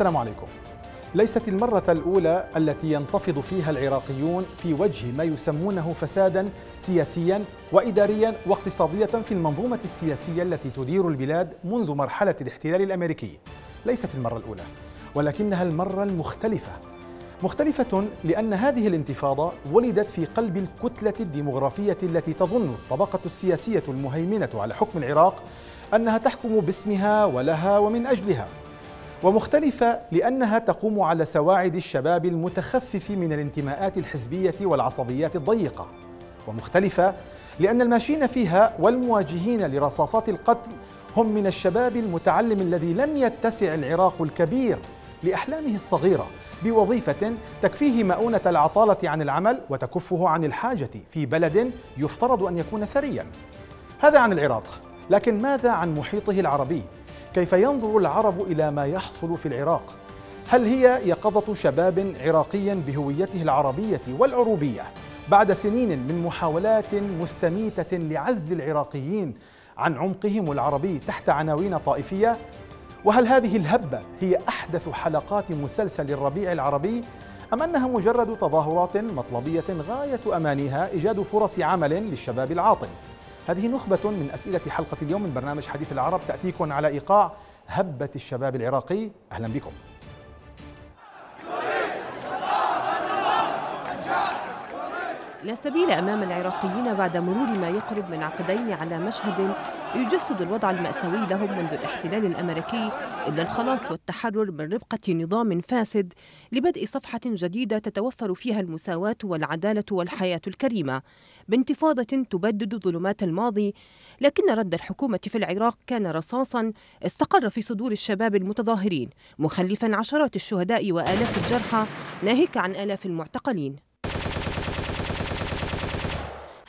السلام عليكم. ليست المرة الأولى التي ينتفض فيها العراقيون في وجه ما يسمونه فسادا سياسيا وإداريا واقتصاديا في المنظومة السياسية التي تدير البلاد منذ مرحلة الاحتلال الأمريكي. ليست المرة الأولى، ولكنها المرة المختلفة. مختلفة لأن هذه الانتفاضة ولدت في قلب الكتلة الديمغرافية التي تظن الطبقة السياسية المهيمنة على حكم العراق أنها تحكم باسمها ولها ومن أجلها، ومختلفة لأنها تقوم على سواعد الشباب المتخفف من الانتماءات الحزبية والعصبيات الضيقة، ومختلفة لأن الماشين فيها والمواجهين لرصاصات القتل هم من الشباب المتعلم الذي لم يتسع العراق الكبير لأحلامه الصغيرة بوظيفة تكفيه مؤونة العطالة عن العمل وتكفه عن الحاجة في بلد يفترض أن يكون ثريا. هذا عن العراق، لكن ماذا عن محيطه العربي؟ كيف ينظر العرب إلى ما يحصل في العراق؟ هل هي يقظة شباب عراقي بهويته العربية والعروبية بعد سنين من محاولات مستميتة لعزل العراقيين عن عمقهم العربي تحت عناوين طائفية؟ وهل هذه الهبة هي أحدث حلقات مسلسل الربيع العربي؟ أم أنها مجرد تظاهرات مطلبية غاية أمانها إيجاد فرص عمل للشباب العاطل؟ هذه نخبة من أسئلة حلقة اليوم من برنامج حديث العرب، تأتيكم على إيقاع هبة الشباب العراقي. أهلا بكم. لا سبيل أمام العراقيين بعد مرور ما يقرب من عقدين على مشهد يجسد الوضع المأساوي لهم منذ الاحتلال الأمريكي إلا الخلاص والتحرر من ربقة نظام فاسد لبدء صفحة جديدة تتوفر فيها المساواة والعدالة والحياة الكريمة، بانتفاضة تبدد ظلمات الماضي. لكن رد الحكومة في العراق كان رصاصا استقر في صدور الشباب المتظاهرين، مخلفا عشرات الشهداء وآلاف الجرحى، ناهيك عن آلاف المعتقلين.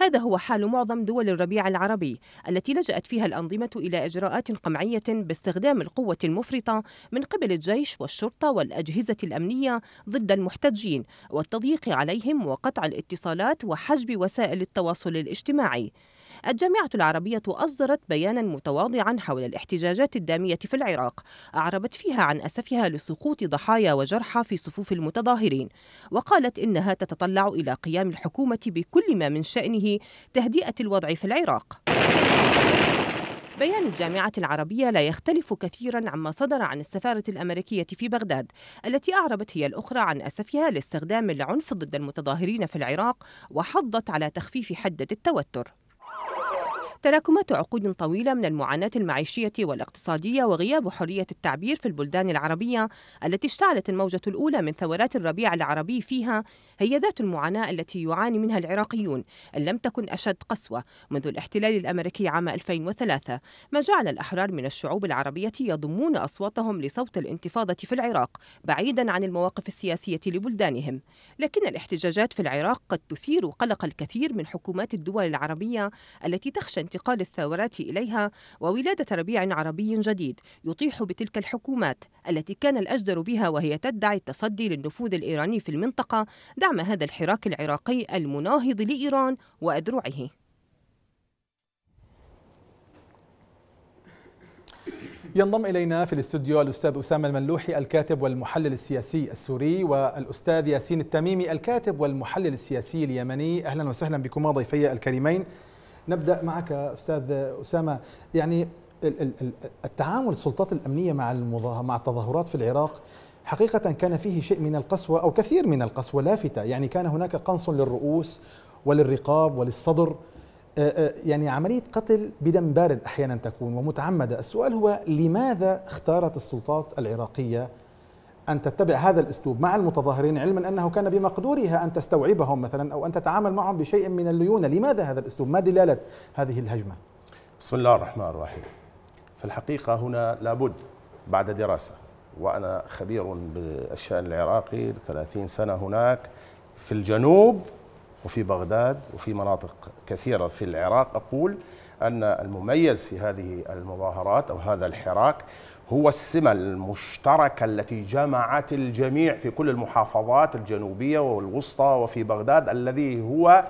هذا هو حال معظم دول الربيع العربي التي لجأت فيها الأنظمة إلى إجراءات قمعية باستخدام القوة المفرطة من قبل الجيش والشرطة والأجهزة الأمنية ضد المحتجين والتضييق عليهم وقطع الاتصالات وحجب وسائل التواصل الاجتماعي. الجامعة العربية أصدرت بيانا متواضعا حول الاحتجاجات الدامية في العراق، أعربت فيها عن أسفها لسقوط ضحايا وجرحى في صفوف المتظاهرين، وقالت إنها تتطلع إلى قيام الحكومة بكل ما من شأنه تهدئة الوضع في العراق. بيان الجامعة العربية لا يختلف كثيرا عما صدر عن السفارة الأمريكية في بغداد، التي أعربت هي الأخرى عن أسفها لاستخدام العنف ضد المتظاهرين في العراق وحضت على تخفيف حدة التوتر. تراكمات عقود طويلة من المعاناة المعيشية والاقتصادية وغياب حرية التعبير في البلدان العربية التي اشتعلت الموجة الأولى من ثورات الربيع العربي فيها هي ذات المعاناة التي يعاني منها العراقيون، إن لم تكن أشد قسوة، منذ الاحتلال الأمريكي عام 2003، ما جعل الأحرار من الشعوب العربية يضمون أصواتهم لصوت الانتفاضة في العراق بعيدا عن المواقف السياسية لبلدانهم. لكن الاحتجاجات في العراق قد تثير قلق الكثير من حكومات الدول العربية التي تخشى انتقال الثورات إليها وولادة ربيع عربي جديد يطيح بتلك الحكومات التي كان الأجدر بها وهي تدعي التصدي للنفوذ الإيراني في المنطقة دعم هذا الحراك العراقي المناهض لإيران وأذرعه. ينضم إلينا في الاستوديو الأستاذ أسامة الملوحي الكاتب والمحلل السياسي السوري، والأستاذ ياسين التميمي الكاتب والمحلل السياسي اليمني. أهلا وسهلا بكما ضيفي الكريمين. نبدأ معك أستاذ أسامة، يعني التعامل السلطات الأمنية مع التظاهرات في العراق حقيقة كان فيه شيء من القسوة أو كثير من القسوة لافتة، يعني كان هناك قنص للرؤوس وللرقاب وللصدر، يعني عملية قتل بدم بارد أحيانا تكون ومتعمدة. السؤال هو لماذا اختارت السلطات العراقية أن تتبع هذا الأسلوب مع المتظاهرين، علما أنه كان بمقدورها أن تستوعبهم مثلا أو أن تتعامل معهم بشيء من الليونة؟ لماذا هذا الأسلوب؟ ما دلالة هذه الهجمة؟ بسم الله الرحمن الرحيم. في الحقيقة هنا لابد بعد دراسة، وأنا خبير بالشأن العراقي 30 سنة هناك في الجنوب وفي بغداد وفي مناطق كثيرة في العراق، أقول أن المميز في هذه المظاهرات أو هذا الحراك هو السمة المشتركة التي جمعت الجميع في كل المحافظات الجنوبية والوسطى وفي بغداد، الذي هو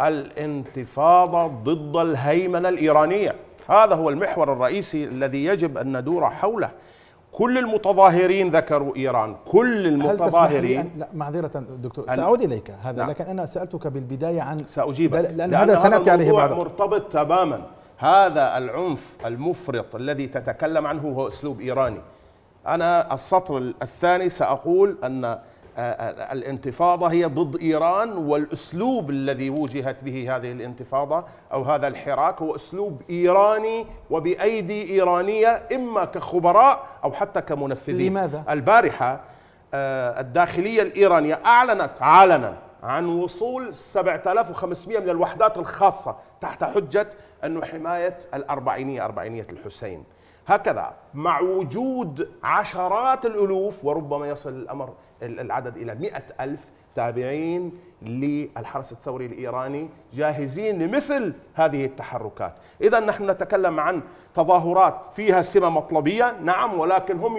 الانتفاضة ضد الهيمنة الإيرانية. هذا هو المحور الرئيسي الذي يجب أن ندور حوله. كل المتظاهرين ذكروا إيران، كل المتظاهرين. هل تسمح لي لا معذرة دكتور، سأعود إليك هذا نعم. لكن أنا سألتك بالبدايه عن سأجيبك لأن هذا سنأتي عليه بعد. مرتبط تماما، هذا العنف المفرط الذي تتكلم عنه هو أسلوب إيراني. أنا السطر الثاني سأقول أن الانتفاضة هي ضد إيران، والأسلوب الذي وجهت به هذه الانتفاضة أو هذا الحراك هو أسلوب إيراني وبأيدي إيرانية، إما كخبراء أو حتى كمنفذين. لماذا؟ البارحة الداخلية الإيرانية أعلنت علنا عن وصول 7500 من الوحدات الخاصة تحت حجة أنه حماية الأربعينية، أربعينية الحسين. هكذا مع وجود عشرات الألوف وربما يصل الأمر العدد إلى 100,000 تابعين للحرس الثوري الإيراني جاهزين لمثل هذه التحركات. إذا نحن نتكلم عن تظاهرات فيها سمة مطلبية نعم، ولكن هم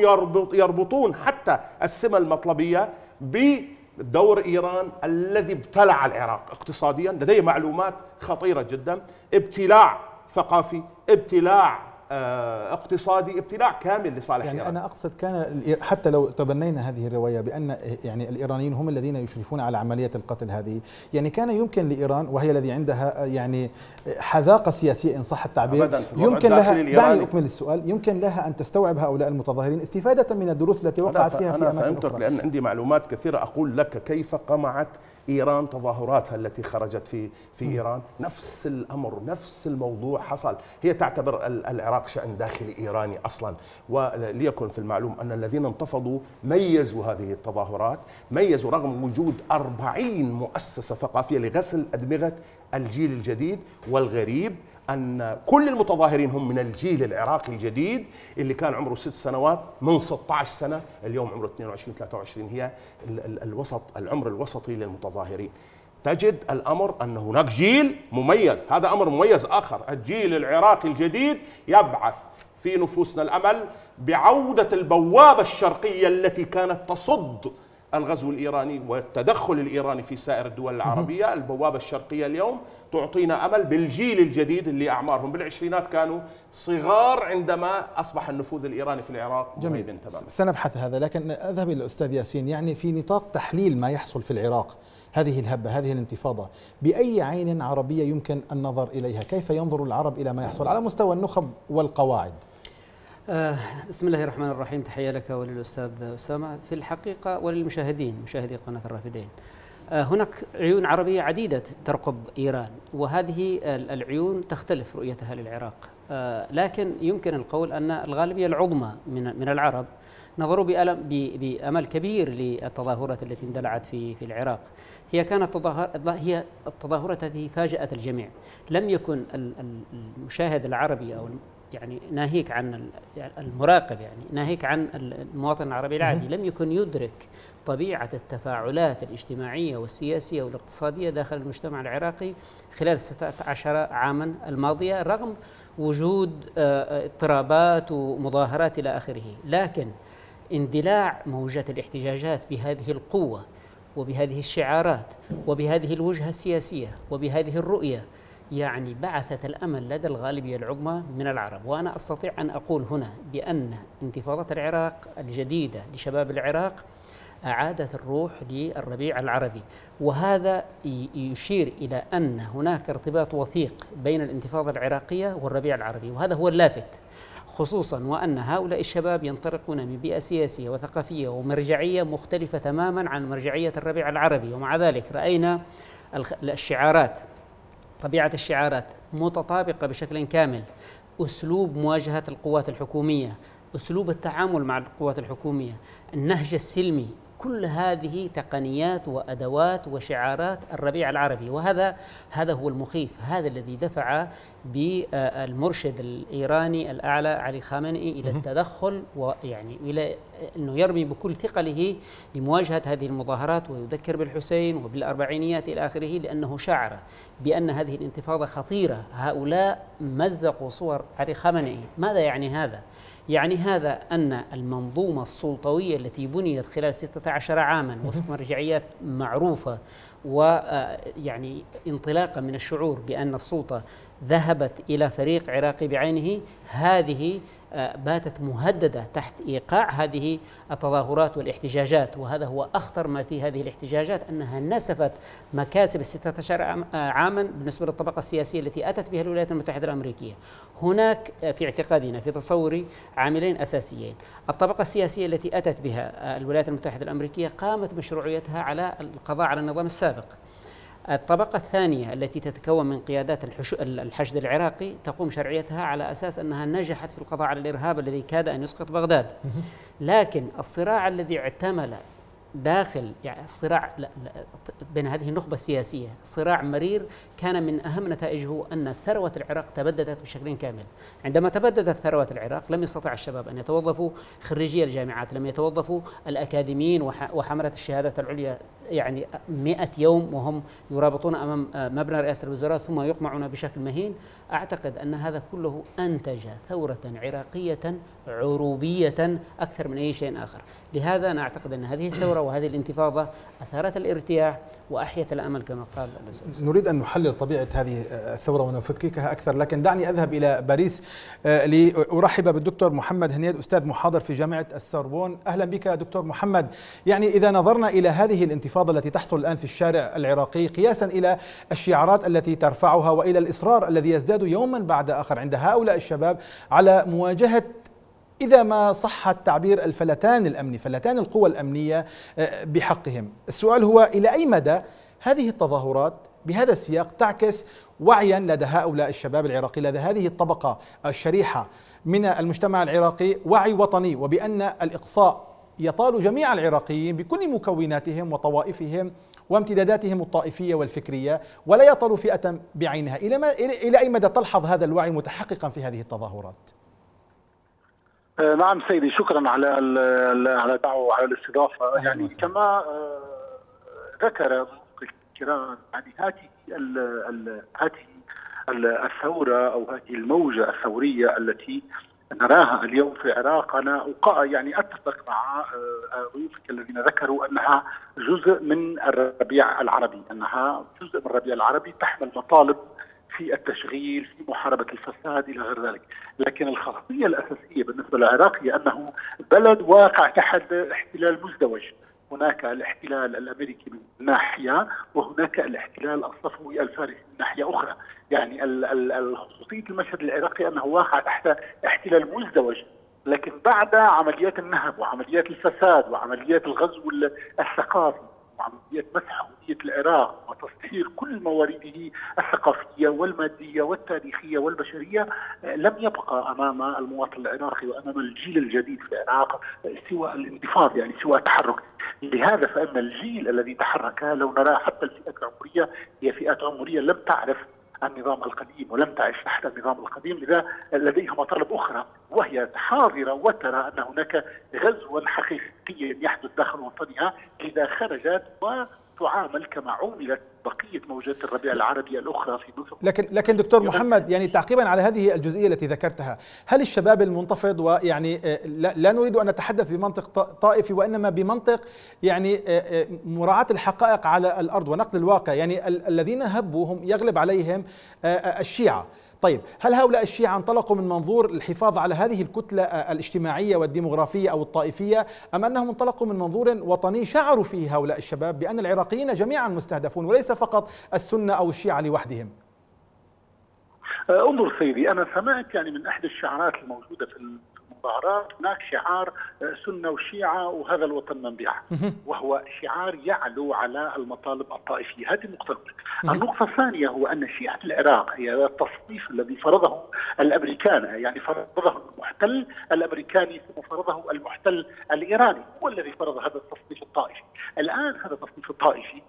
يربطون حتى السمة المطلبية بدور إيران الذي ابتلع العراق اقتصاديا. لديه معلومات خطيرة جدا، ابتلاع ثقافي، ابتلاع اقتصادي، ابتلاع كامل لصالح يعني إيران. أنا أقصد كان حتى لو تبنينا هذه الرواية بأن يعني الإيرانيين هم الذين يشرفون على عملية القتل هذه، يعني كان يمكن لإيران وهي الذي عندها يعني حذاقة سياسية إن صح التعبير، يمكن لها دعني أكمل السؤال، يمكن لها أن تستوعب هؤلاء المتظاهرين استفادة من الدروس التي وقعت فيها في أماكن أخرى. لأن عندي معلومات كثيرة أقول لك كيف قمعت إيران تظاهراتها التي خرجت في إيران. نفس الأمر، نفس الموضوع حصل. هي تعتبر العراق شأن داخلي إيراني أصلا. وليكن في المعلوم أن الذين انتفضوا ميزوا هذه التظاهرات، ميزوا رغم وجود 40 مؤسسة ثقافية لغسل أدمغة الجيل الجديد. والغريب أن كل المتظاهرين هم من الجيل العراقي الجديد اللي كان عمره 6 سنوات، من 16 سنة اليوم عمره 22-23، هي الوسط، العمر الوسطي للمتظاهرين. تجد الأمر أن هناك جيل مميز، هذا أمر مميز آخر، الجيل العراقي الجديد يبعث في نفوسنا الأمل بعودة البوابة الشرقية التي كانت تصد الغزو الإيراني والتدخل الإيراني في سائر الدول العربية. البوابة الشرقية اليوم تعطينا أمل بالجيل الجديد اللي أعمارهم بالعشرينات كانوا صغار عندما أصبح النفوذ الإيراني في العراق. جميل، سنبحث هذا، لكن أذهب إلى الأستاذ ياسين. يعني في نطاق تحليل ما يحصل في العراق، هذه الهبة، هذه الانتفاضة، بأي عين عربية يمكن النظر إليها؟ كيف ينظر العرب إلى ما يحصل على مستوى النخب والقواعد؟ بسم الله الرحمن الرحيم. تحية لك وللأستاذ أسامة في الحقيقة وللمشاهدين، مشاهدي قناة الرافدين. هناك عيون عربية عديدة ترقب إيران، وهذه العيون تختلف رؤيتها للعراق، لكن يمكن القول أن الغالبية العظمى من العرب نظروا بأمل كبير للتظاهرات التي اندلعت في العراق. هي كانت هي التظاهرات التي فاجأت الجميع. لم يكن المشاهد العربي أو يعني ناهيك عن المراقب، يعني ناهيك عن المواطن العربي العادي، لم يكن يدرك طبيعة التفاعلات الاجتماعية والسياسية والاقتصادية داخل المجتمع العراقي خلال 16 عاما الماضية، رغم وجود اضطرابات ومظاهرات إلى آخره. لكن اندلاع موجات الاحتجاجات بهذه القوة وبهذه الشعارات وبهذه الوجهة السياسية وبهذه الرؤية يعني بعثت الأمل لدى الغالبية العظمى من العرب. وأنا أستطيع أن أقول هنا بأن انتفاضة العراق الجديدة لشباب العراق أعادت الروح للربيع العربي، وهذا يشير إلى أن هناك ارتباط وثيق بين الانتفاضة العراقية والربيع العربي، وهذا هو اللافت، خصوصا وأن هؤلاء الشباب ينطلقون من بيئة سياسية وثقافية ومرجعية مختلفة تماما عن مرجعية الربيع العربي. ومع ذلك رأينا الشعارات، طبيعة الشعارات متطابقة بشكل كامل، أسلوب مواجهة القوات الحكومية، أسلوب التعامل مع القوات الحكومية، النهج السلمي، كل هذه تقنيات وأدوات وشعارات الربيع العربي. وهذا هو المخيف، هذا الذي دفع بالمرشد الإيراني الأعلى علي خامنئي إلى التدخل، ويعني إلى أنه يرمي بكل ثقله لمواجهة هذه المظاهرات ويذكر بالحسين وبالأربعينيات إلى آخره، لأنه شعر بأن هذه الانتفاضة خطيرة. هؤلاء مزقوا صور علي خامنئي. ماذا يعني هذا؟ يعني هذا أن المنظومة السلطوية التي بنيت خلال 16 عاماً وفق مرجعيات معروفة ويعني انطلاقا من الشعور بأن السلطة ذهبت إلى فريق عراقي بعينه، هذه باتت مهددة تحت إيقاع هذه التظاهرات والاحتجاجات. وهذا هو أخطر ما في هذه الاحتجاجات، أنها نسفت مكاسب 16 عاما بالنسبة للطبقة السياسية التي أتت بها الولايات المتحدة الأمريكية. هناك في اعتقادنا في تصوري عاملين أساسيين: الطبقة السياسية التي أتت بها الولايات المتحدة الأمريكية قامت مشروعيتها على القضاء على النظام السابق. الطبقة الثانية التي تتكون من قيادات الحشد العراقي تقوم شرعيتها على أساس أنها نجحت في القضاء على الإرهاب الذي كاد أن يسقط بغداد. لكن الصراع الذي اعتمل داخل الصراع بين هذه النخبة السياسية صراع مرير، كان من أهم نتائجه أن ثروة العراق تبددت بشكل كامل. عندما تبددت ثروة العراق لم يستطع الشباب أن يتوظفوا، خريجي الجامعات لم يتوظفوا، الأكاديميين وحملة الشهادات العليا يعني 100 يوم وهم يرابطون أمام مبنى رئاسة الوزراء ثم يقمعون بشكل مهين. أعتقد أن هذا كله أنتج ثورة عراقية عروبية أكثر من أي شيء آخر. لهذا أنا أعتقد أن هذه الثورة وهذه الانتفاضة أثارت الارتياح وأحيت الأمل كما قال. نريد أن نحلل طبيعة هذه الثورة ونفككها أكثر، لكن دعني أذهب إلى باريس لأرحب بالدكتور محمد هنيد، أستاذ محاضر في جامعة السوربون. أهلا بك دكتور محمد. يعني إذا نظرنا إلى هذه الانتفاضة التي تحصل الآن في الشارع العراقي قياسا إلى الشعارات التي ترفعها وإلى الإصرار الذي يزداد يوما بعد آخر عند هؤلاء الشباب على مواجهة إذا ما صح التعبير الفلتان الأمني، فلتان القوى الأمنية بحقهم، السؤال هو إلى أي مدى هذه التظاهرات بهذا السياق تعكس وعيا لدى هؤلاء الشباب العراقي، لدى هذه الطبقة الشريحة من المجتمع العراقي، وعي وطني، وبأن الإقصاء يطال جميع العراقيين بكل مكوناتهم وطوائفهم وامتداداتهم الطائفية والفكرية ولا يطال فئة بعينها؟ إلى أي مدى تلحظ هذا الوعي متحققا في هذه التظاهرات؟ نعم سيدي، شكرا على دعوة وعلى الاستضافة. يعني كما ذكر الكرام، يعني هذه الثورة او هذه الموجة الثورية التي نراها اليوم في العراق، انا يعني اتفق مع ضيوفك الذين ذكروا انها جزء من الربيع العربي، تحمل مطالب في التشغيل، في محاربة الفساد إلى غير ذلك. لكن الخاصية الأساسية بالنسبة للعراق هي أنه بلد واقع تحت احتلال مزدوج. هناك الاحتلال الأمريكي من ناحية، وهناك الاحتلال الصفوي الفارسي من ناحية أخرى. يعني خصوصية المشهد العراقي أنه واقع تحت احتلال مزدوج، لكن بعد عمليات النهب وعمليات الفساد وعمليات الغزو الثقافي وعملية مسح هوية العراق وتسطير كل موارده الثقافية والمادية والتاريخية والبشرية، لم يبقى أمام المواطن العراقي وأمام الجيل الجديد في العراق سوى الانتفاض، يعني سوى التحرك. لهذا فإن الجيل الذي تحرك لو نرى حتى الفئات العمرية هي فئات عمرية لم تعرف النظام القديم ولم تعش تحت النظام القديم، لذا لديها مطالب أخرى وهي حاضرة وترى أن هناك غزوا حقيقيا يحدث داخل وطنها، لذا خرجت وتعامل كما عملت بقية موجات الربيع العربي الأخرى في مصر. لكن دكتور محمد، يعني تعقيبا على هذه الجزئية التي ذكرتها، هل الشباب المنتفض، ويعني لا نريد أن نتحدث بمنطق طائفي وإنما بمنطق يعني مراعاة الحقائق على الأرض ونقل الواقع، يعني الذين هبوا هم يغلب عليهم الشيعة، طيب هل هؤلاء الشيعة انطلقوا من منظور الحفاظ على هذه الكتلة الاجتماعية والديمغرافية أو الطائفية، أم أنهم انطلقوا من منظور وطني شعروا فيه هؤلاء الشباب بأن العراقيين جميعا مستهدفون وليس فقط السنة أو الشيعة لوحدهم؟ انظر سيدي، أنا سمعت يعني من أحد الشعارات الموجودة في المظاهرات، هناك شعار سنة وشيعة وهذا الوطن منبعه، وهو شعار يعلو على المطالب الطائفية. هذه النقطة الأولى. النقطة الثانية هو أن شيعة العراق هي التصنيف الذي فرضه الأمريكان، يعني فرضه المحتل الأمريكاني ثم فرضه المحتل الإيراني، هو الذي فرض هذا التصنيف الطائفي. الآن هذا التصنيف الطائفي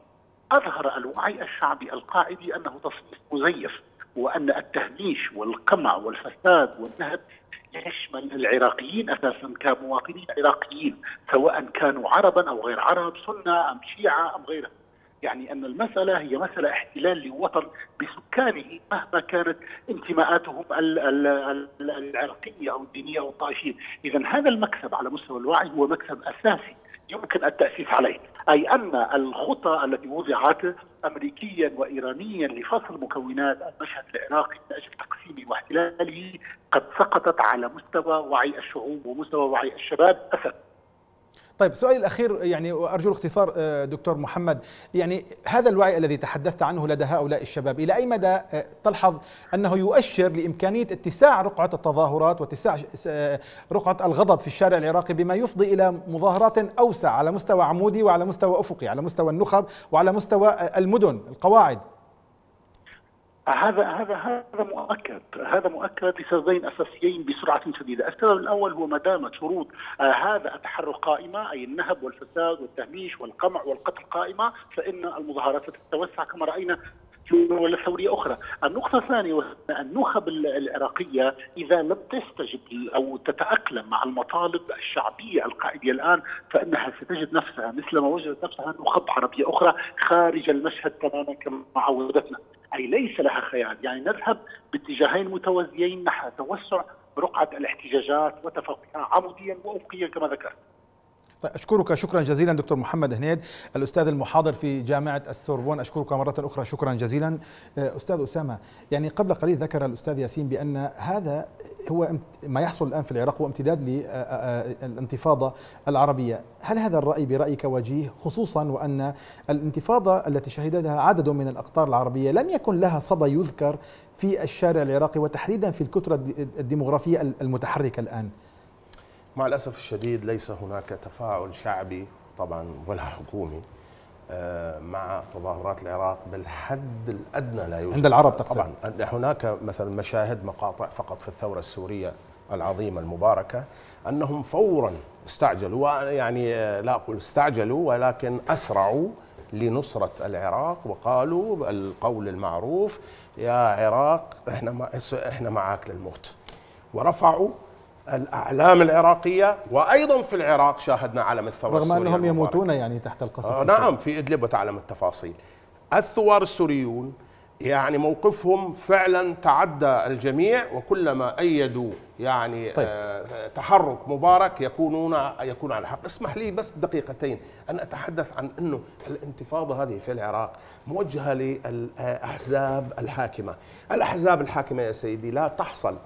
أظهر الوعي الشعبي القاعدي أنه تصنيف مزيف، وأن التهميش والقمع والفساد والنهب يشمل العراقيين أساسا كمواطنين عراقيين، سواء كانوا عربا أو غير عرب، سنة أم شيعة أم غيرها. يعني أن المسألة هي مسألة احتلال لوطن بسكانه مهما كانت انتماءاتهم العراقية أو الدينية أو الطائفية. إذا هذا المكسب على مستوى الوعي هو مكسب أساسي يمكن التأسيس عليه، أي أن الخطة التي وضعت أمريكيا وإيرانيا لفصل مكونات المشهد العراقي من أجل تقسيمه واحتلاله قد سقطت على مستوى وعي الشعوب ومستوى وعي الشباب أسد. طيب سؤالي الأخير يعني وأرجو الاختصار دكتور محمد، يعني هذا الوعي الذي تحدثت عنه لدى هؤلاء الشباب إلى أي مدى تلحظ أنه يؤشر لإمكانية اتساع رقعة التظاهرات واتساع رقعة الغضب في الشارع العراقي بما يفضي إلى مظاهرات أوسع على مستوى عمودي وعلى مستوى أفقي، على مستوى النخب وعلى مستوى المدن القواعد؟ هذا مؤكد، هذا مؤكد لسببين اساسيين بسرعه شديده، السبب الاول هو ما دامت شروط هذا التحرك قائمه، اي النهب والفساد والتهميش والقمع والقتل قائمه، فان المظاهرات تتوسع كما راينا ولا ثورية أخرى. النقطة الثانية النخب العراقية إذا لم تستجب أو تتأقلم مع المطالب الشعبية القائدة الآن فإنها ستجد نفسها مثلما وجدت نفسها نخب عربية أخرى خارج المشهد تماما كما عودتنا، أي ليس لها خيار، يعني نذهب باتجاهين متوازيين نحو توسع رقعة الاحتجاجات وتفوقها عموديا وأفقيا كما ذكرت. طيب أشكرك شكرا جزيلا دكتور محمد هنيد الأستاذ المحاضر في جامعة السوربون، أشكرك مرة أخرى شكرا جزيلا. أستاذ أسامة، يعني قبل قليل ذكر الأستاذ ياسين بأن هذا هو ما يحصل الآن في العراق هو امتداد للانتفاضة العربية، هل هذا الرأي برأيك وجيه، خصوصا وأن الانتفاضة التي شهدتها عدد من الأقطار العربية لم يكن لها صدى يذكر في الشارع العراقي وتحديدا في الكتلة الديمغرافية المتحركة الآن؟ مع الأسف الشديد ليس هناك تفاعل شعبي طبعا ولا حكومي مع تظاهرات العراق، بالحد الأدنى لا يوجد عند العرب تقصد. طبعا هناك مثلا مشاهد مقاطع فقط في الثورة السورية العظيمة المباركة أنهم فورا استعجلوا، يعني لا أقول استعجلوا ولكن أسرعوا لنصرة العراق وقالوا القول المعروف يا عراق احنا معاك للموت، ورفعوا الأعلام العراقية. وأيضا في العراق شاهدنا علم الثورة السورية رغم أنهم يموتون يعني تحت القصف نعم في إدلب وتعلم التفاصيل. الثوار السوريون يعني موقفهم فعلا تعدى الجميع، وكلما أيدوا يعني طيب. تحرك مبارك يكون على حق. اسمح لي بس دقيقتين أن أتحدث عن أنه الانتفاضة هذه في العراق موجهة للأحزاب الحاكمة، الأحزاب الحاكمة يا سيدي لا تحصل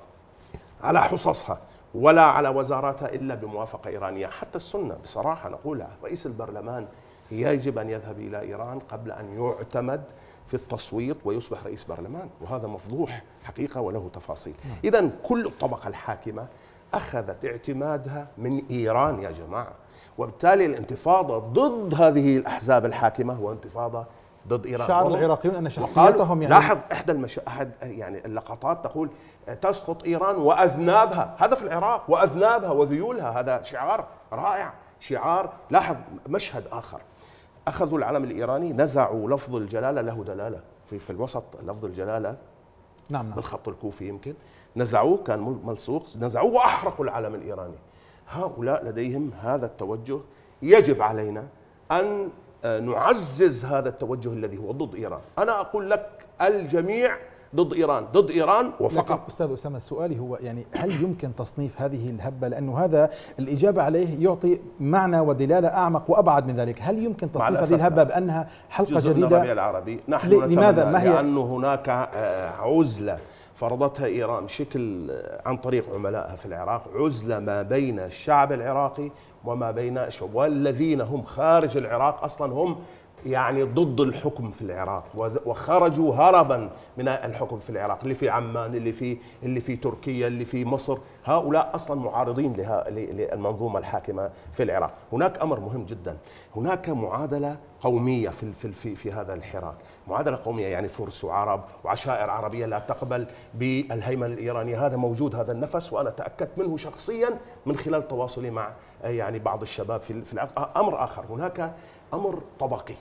على حصصها ولا على وزاراتها إلا بموافقة إيرانية. حتى السنة بصراحة نقولها، رئيس البرلمان يجب أن يذهب إلى إيران قبل أن يعتمد في التصويت ويصبح رئيس برلمان، وهذا مفضوح حقيقة وله تفاصيل. إذن كل الطبقة الحاكمة أخذت اعتمادها من إيران يا جماعة، وبالتالي الانتفاضة ضد هذه الأحزاب الحاكمة هو انتفاضة ضد إيران. شعر العراقيون أن شخصيتهم يعني لاحظ أحد يعني اللقطات تقول تسقط إيران وأذنابها، هذا في العراق وأذنابها وذيولها، هذا شعار رائع، شعار. لاحظ مشهد آخر، أخذوا العلم الإيراني نزعوا لفظ الجلالة، له دلالة في الوسط لفظ الجلالة نعم بالخط الكوفي يمكن، نزعوه كان ملصوق، نزعوه وأحرقوا العلم الإيراني. هؤلاء لديهم هذا التوجه، يجب علينا أن نعزز هذا التوجه الذي هو ضد إيران. أنا أقول لك الجميع ضد إيران، ضد إيران وفقط. أستاذ أسامة سؤالي هو يعني هل يمكن تصنيف هذه الهبة، لأنه هذا الإجابة عليه يعطي معنى ودلالة أعمق وأبعد من ذلك، هل يمكن تصنيف هذه الهبة بأنها حلقة جديدة؟ الربيع العربي نحن لماذا ما هي؟ لأن هناك عزلة فرضتها إيران بشكل عن طريق عملائها في العراق، عزلة ما بين الشعب العراقي وما بين والذين هم خارج العراق أصلا هم يعني ضد الحكم في العراق وخرجوا هربا من الحكم في العراق، اللي في عمان، اللي في تركيا، اللي في مصر، هؤلاء أصلا معارضين للمنظومة الحاكمة في العراق. هناك أمر مهم جدا، هناك معادلة قومية في هذا الحراك، معادلة قومية يعني فرس وعرب وعشائر عربية لا تقبل بالهيمنة الإيرانية، هذا موجود هذا النفس، وأنا تأكدت منه شخصيا من خلال تواصلي مع يعني بعض الشباب في العراق. أمر آخر، هناك أمر طبقي،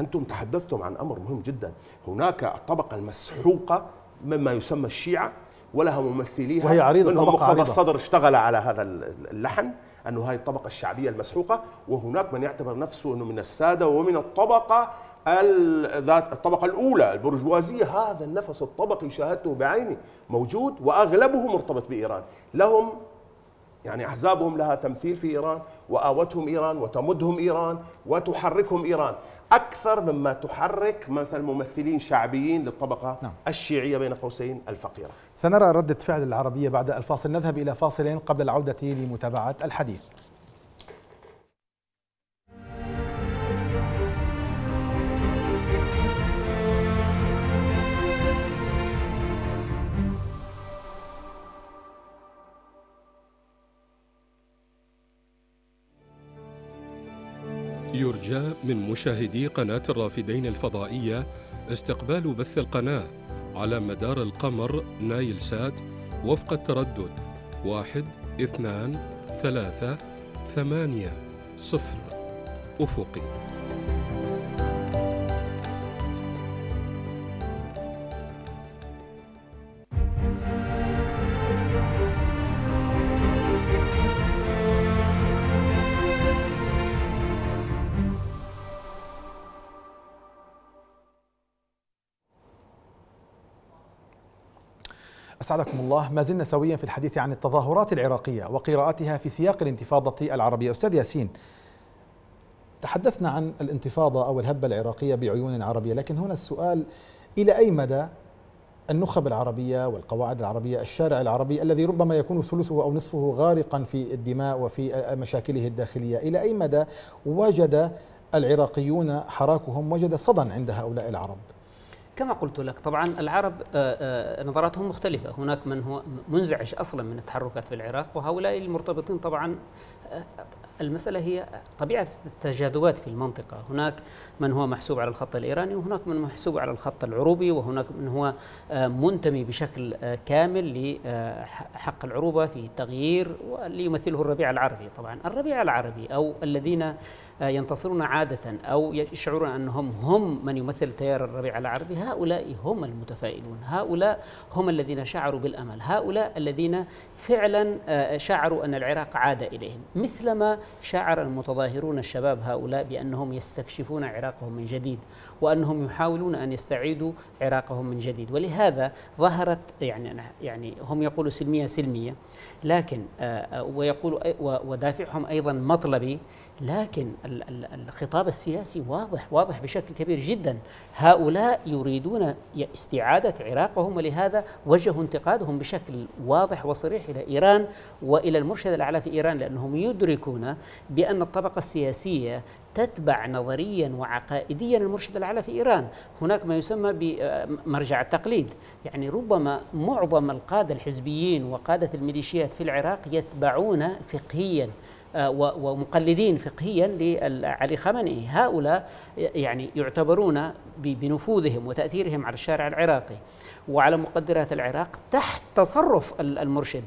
أنتم تحدثتم عن أمر مهم جدا، هناك الطبقة المسحوقة مما يسمى الشيعة ولها ممثليها، وهي عريضة منهم مقتدى الصدر اشتغل على هذا اللحن أنه هاي الطبقة الشعبية المسحوقة، وهناك من يعتبر نفسه أنه من السادة ومن الطبقة الطبقة الأولى البرجوازية. هذا النفس الطبقي شاهدته بعيني موجود، وأغلبه مرتبط بإيران، لهم يعني أحزابهم لها تمثيل في إيران، وآوتهم إيران وتمدهم إيران وتحركهم إيران أكثر مما تحرك مثلا ممثلين شعبيين للطبقة الشيعية بين قوسين الفقيرة. سنرى ردة فعل العربية بعد الفاصل، نذهب إلى فاصلين قبل العودة لمتابعة الحديث. يرجى من مشاهدي قناة الرافدين الفضائية استقبال بث القناة على مدار القمر نايل سات وفق التردد 1 2 3 8 0 أفقي. أسعدكم الله، ما زلنا سويا في الحديث عن التظاهرات العراقية وقراءتها في سياق الانتفاضة العربية. أستاذ ياسين، تحدثنا عن الانتفاضة أو الهبة العراقية بعيون عربية، لكن هنا السؤال إلى أي مدى النخب العربية والقواعد العربية الشارع العربي الذي ربما يكون ثلثه أو نصفه غارقا في الدماء وفي مشاكله الداخلية، إلى أي مدى وجد العراقيون حراكهم وجد صدى عند هؤلاء العرب؟ كما قلت لك طبعا العرب نظراتهم مختلفة، هناك من هو منزعج أصلا من التحركات في العراق، وهؤلاء المرتبطين طبعا المسألة هي طبيعة التجاذبات في المنطقة، هناك من هو محسوب على الخط الإيراني، وهناك من محسوب على الخط العروبي، وهناك من هو منتمي بشكل كامل لحق العروبة في تغيير واللي يمثله الربيع العربي. طبعا الربيع العربي أو الذين ينتصرون عادة أو يشعرون أنهم هم من يمثل تيار الربيع العربي، هؤلاء هم المتفائلون، هؤلاء هم الذين شعروا بالأمل، هؤلاء الذين فعلا شعروا أن العراق عاد إليهم، مثلما شعر المتظاهرون الشباب هؤلاء بأنهم يستكشفون عراقهم من جديد وأنهم يحاولون أن يستعيدوا عراقهم من جديد. ولهذا ظهرت يعني هم يقولوا سلمية سلمية، لكن ويقولوا ودافعهم أيضا مطلبي، لكن الخطاب السياسي واضح بشكل كبير جدا، هؤلاء يريدون استعادة عراقهم، ولهذا وجهوا انتقادهم بشكل واضح وصريح إلى إيران وإلى المرشد الأعلى في إيران، لأنهم يدركون بأن الطبقة السياسية تتبع نظريا وعقائديا المرشد الأعلى في إيران، هناك ما يسمى بمرجع التقليد، يعني ربما معظم القادة الحزبيين وقادة الميليشيات في العراق يتبعون فقهيا ومقلدين فقهيا لعلي خامنئي، هؤلاء يعني يعتبرون بنفوذهم وتأثيرهم على الشارع العراقي وعلى مقدرات العراق تحت تصرف المرشد.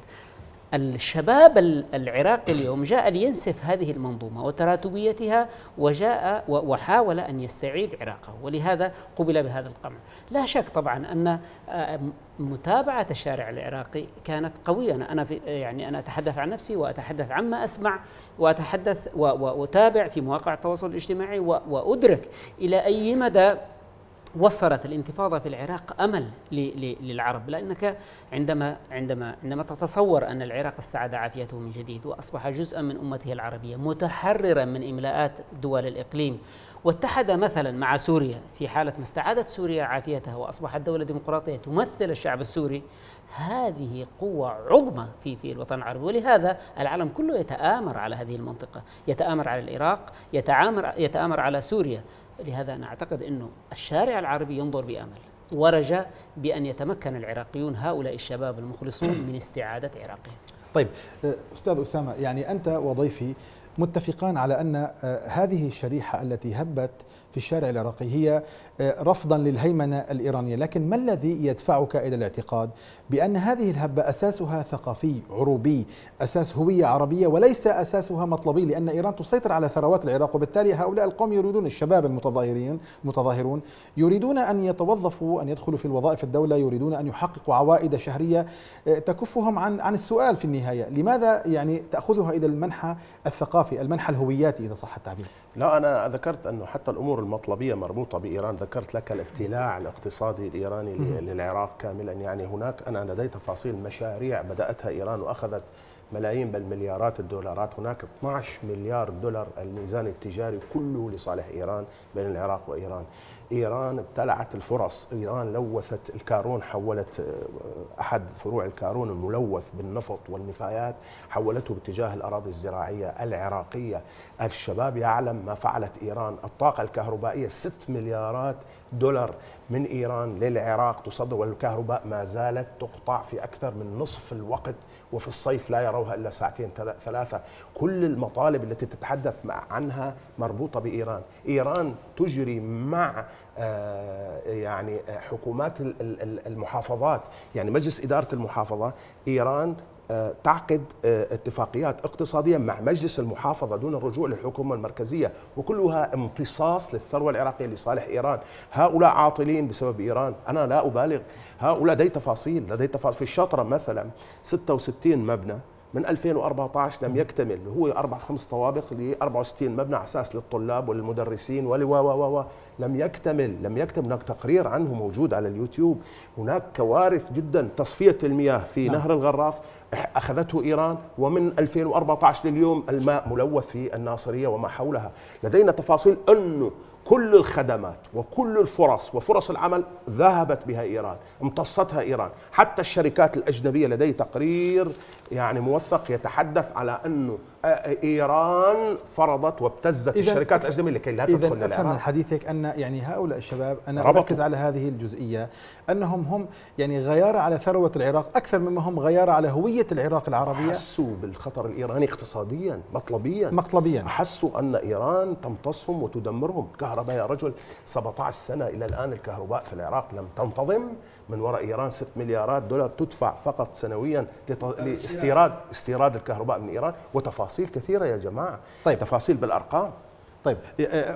الشباب العراقي اليوم جاء لينسف هذه المنظومة وتراتبيتها وجاء وحاول أن يستعيد عراقه، ولهذا قبل بهذا القمع. لا شك طبعا أن متابعة الشارع العراقي كانت قوية، أنا أتحدث عن نفسي وأتحدث عما أسمع وأتحدث وأتابع في مواقع التواصل الاجتماعي وأدرك إلى أي مدى وفرت الانتفاضة في العراق أمل للعرب، لأنك عندما تتصور أن العراق استعاد عافيته من جديد وأصبح جزءا من أمته العربية متحررا من إملاءات دول الإقليم واتحد مثلا مع سوريا في حالة ما استعادت سوريا عافيتها وأصبحت دولة ديمقراطية تمثل الشعب السوري، هذه قوة عظمى في الوطن العربي، ولهذا العالم كله يتآمر على هذه المنطقة، يتآمر على العراق، يتآمر على سوريا. لهذا أنا أعتقد أنه الشارع العربي ينظر بأمل ورجاء بأن يتمكن العراقيون هؤلاء الشباب المخلصون من استعادة عراقهم. طيب أستاذ أسامة، يعني أنت وضيفي متفقان على أن هذه الشريحة التي هبت في الشارع العراقي هي رفضا للهيمنة الإيرانية، لكن ما الذي يدفعك إلى الاعتقاد بأن هذه الهبة أساسها ثقافي عروبي، أساس هوية عربية وليس أساسها مطلبي، لأن إيران تسيطر على ثروات العراق وبالتالي هؤلاء القوم يريدون، الشباب المتظاهرون يريدون أن يتوظفوا، أن يدخلوا في الوظائف الدولة، يريدون أن يحققوا عوائد شهرية تكفهم عن السؤال في النهاية، لماذا يعني تأخذها إلى المنحى الثقافي الثقافي، المنح الهوياتي إذا صح التعبير. لا، أنا ذكرت أنه حتى الأمور المطلبية مربوطة بإيران، ذكرت لك الابتلاع الاقتصادي الإيراني للعراق كاملا، يعني هناك أنا لدي تفاصيل مشاريع بدأتها إيران وأخذت ملايين بل مليارات الدولارات، هناك 12 مليار دولار الميزان التجاري كله لصالح إيران بين العراق وإيران. إيران ابتلعت الفرص، إيران لوثت الكارون، حولت أحد فروع الكارون الملوث بالنفط والنفايات حولته باتجاه الأراضي الزراعية العراقية. الشباب يعلم ما فعلت إيران، الطاقة الكهربائية 6 مليارات دولار من إيران للعراق تصدر، والكهرباء ما زالت تقطع في أكثر من نصف الوقت، وفي الصيف لا يروها إلا ساعتين ثلاثة. كل المطالب التي تتحدث عنها مربوطة بإيران. إيران تجري مع يعني حكومات المحافظات، يعني مجلس إدارة المحافظة، إيران تعقد اتفاقيات اقتصادية مع مجلس المحافظة دون الرجوع للحكومة المركزية، وكلها امتصاص للثروة العراقية لصالح إيران. هؤلاء عاطلين بسبب إيران، أنا لا أبالغ. هؤلاء لدي تفاصيل في الشطرة مثلا 66 مبنى من 2014 لم يكتمل، هو 4-5 طوابق ل 64 مبنى على اساس للطلاب وللمدرسين و لم يكتمل. هناك تقرير عنه موجود على اليوتيوب. هناك كوارث جدا، تصفيه المياه في نهر الغراف اخذته ايران، ومن 2014 لليوم الماء ملوث في الناصريه وما حولها. لدينا تفاصيل انه كل الخدمات وكل الفرص وفرص العمل ذهبت بها إيران، امتصتها إيران. حتى الشركات الأجنبية لدي تقرير يعني موثق يتحدث على أنه إيران فرضت وابتزت الشركات الأجنبية لكي لا تدخل للعراق. إذا أفهم من حديثك أن يعني هؤلاء الشباب، أنا أركز على هذه الجزئية، أنهم هم يعني غيارة على ثروة العراق أكثر مما هم غيارة على هوية العراق العربية. أحسوا بالخطر الإيراني اقتصاديا مطلبيا. أحسوا أن إيران تمتصهم وتدمرهم. الكهرباء يا رجل، 17 سنة إلى الآن الكهرباء في العراق لم تنتظم، من وراء إيران 6 مليارات دولار تدفع فقط سنويا لاستيراد الكهرباء من إيران، وتفاصيل كثيرة يا جماعة. طيب، تفاصيل بالأرقام. طيب،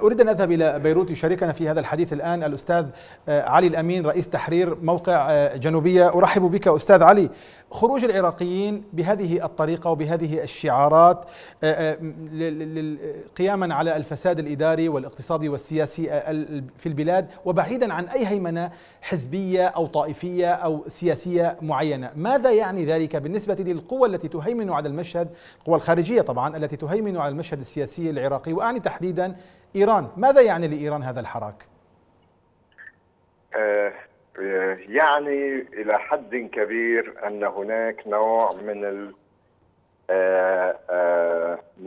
أريد أن أذهب إلى بيروت. يشاركنا في هذا الحديث الآن الأستاذ علي الأمين، رئيس تحرير موقع جنوبية. أرحب بك أستاذ علي. خروج العراقيين بهذه الطريقة وبهذه الشعارات قياما على الفساد الإداري والاقتصادي والسياسي في البلاد، وبعيدا عن أي هيمنة حزبية أو طائفية أو سياسية معينة، ماذا يعني ذلك بالنسبة للقوى التي تهيمن على المشهد، القوى الخارجية طبعا التي تهيمن على المشهد السياسي العراقي، وأعني تحديدا إيران؟ ماذا يعني لإيران هذا الحراك؟ يعني إلى حد كبير أن هناك نوع من